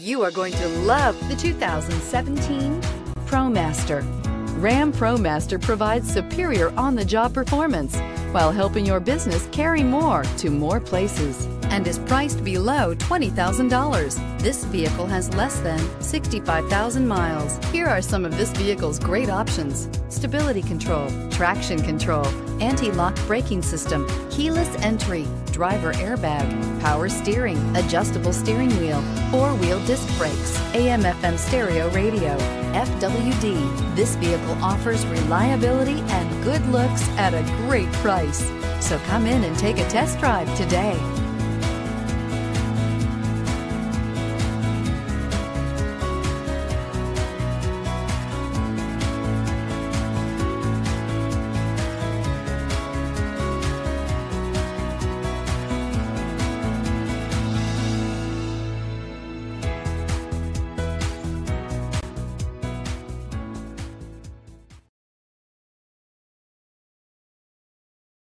You are going to love the 2017 ProMaster. Ram ProMaster provides superior on-the-job performance while helping your business carry more to more places and is priced below $20,000. This vehicle has less than 65,000 miles. Here are some of this vehicle's great options: stability control, traction control, anti-lock braking system, keyless entry, driver airbag, power steering, adjustable steering wheel, four-wheel disc brakes, AM/FM stereo radio, FWD. This vehicle offers reliability and good looks at a great price. So come in and take a test drive today.